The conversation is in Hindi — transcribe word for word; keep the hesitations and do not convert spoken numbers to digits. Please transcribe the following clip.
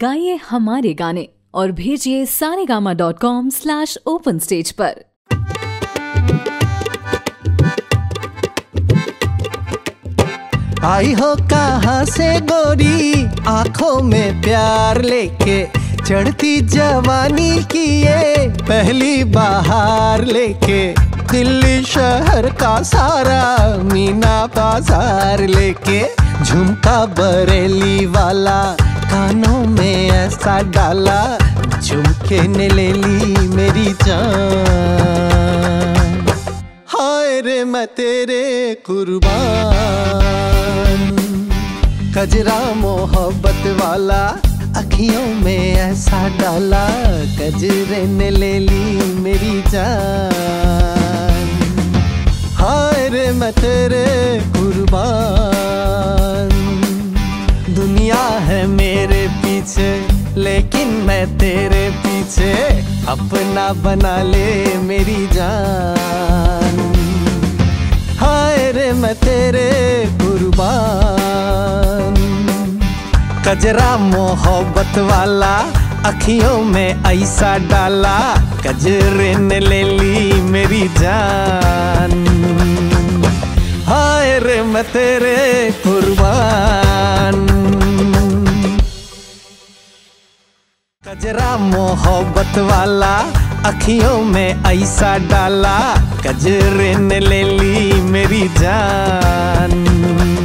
गाइए हमारे गाने और भेजिए Saregama dot com slash open stage पर। आई हो कहाँ से गोरी आंखों में प्यार लेके, चढ़ती जवानी की ये पहली बहार लेके, दिल्ली शहर का सारा मीना बाजार लेके, झुमका बरेली वाला कानों में ऐसा डाला, झुमके ने ले ली मेरी जान, हाय रे मैं तेरे कुर्बान। कजरा मोहब्बत वाला अखियों में ऐसा डाला, कजरे ने ले ली मेरी जान, हाय रे मैं तेरे कुर्बान। दुनिया है मेरे पीछे लेकिन मैं तेरे पीछे, अपना बना ले मेरी जान, हाय रे मैं तेरे कुर्बान। कजरा मोहब्बत वाला अखियों में ऐसा डाला, कजरे ने ले ली मेरी जान, हाय रे मैं तेरे कुर्बान। कजरा मोहब्बत वाला अखियों में ऐसा डाला, कजरे ने ले ली मेरी जान।